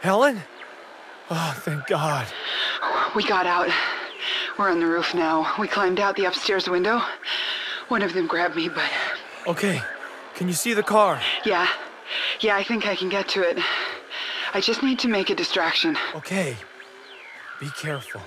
Helen? Oh, thank God. We got out. We're on the roof now. We climbed out the upstairs window. One of them grabbed me, but... Okay. Can you see the car? Yeah. Yeah, I think I can get to it. I just need to make a distraction. Okay. Be careful.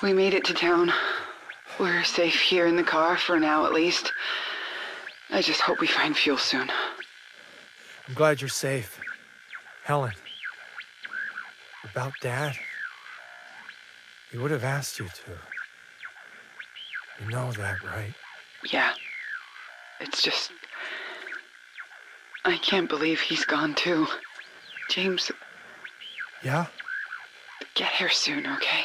We made it to town. We're safe here in the car, for now at least. I just hope we find fuel soon. I'm glad you're safe. Helen, about Dad? He would have asked you to. You know that, right? Yeah. It's just... I can't believe he's gone too. James... Yeah? Get here soon, okay?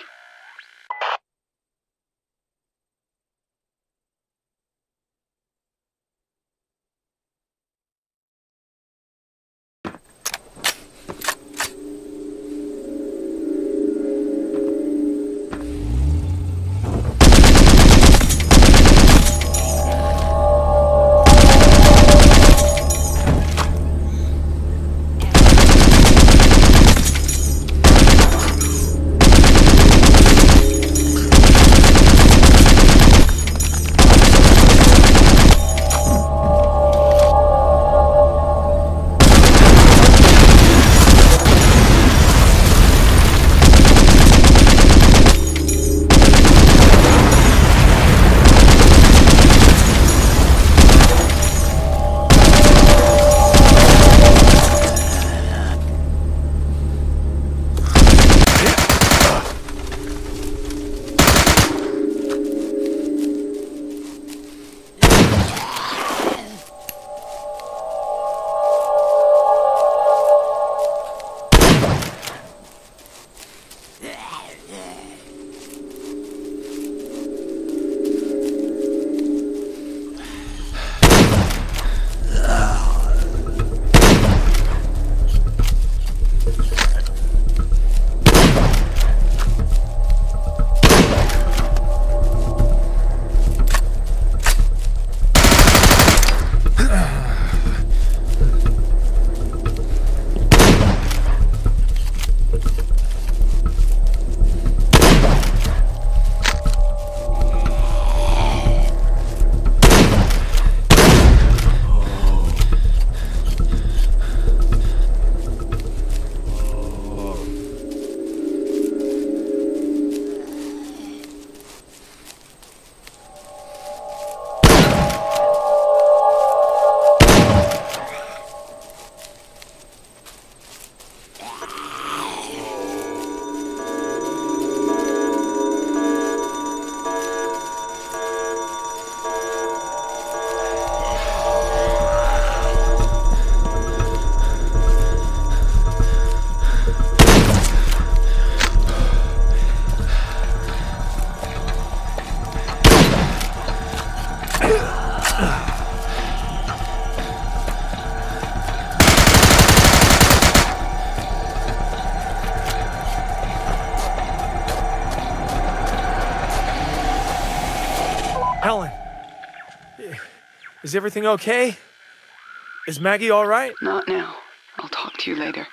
Helen, is everything okay? Is Maggie all right? Not now. I'll talk to you later.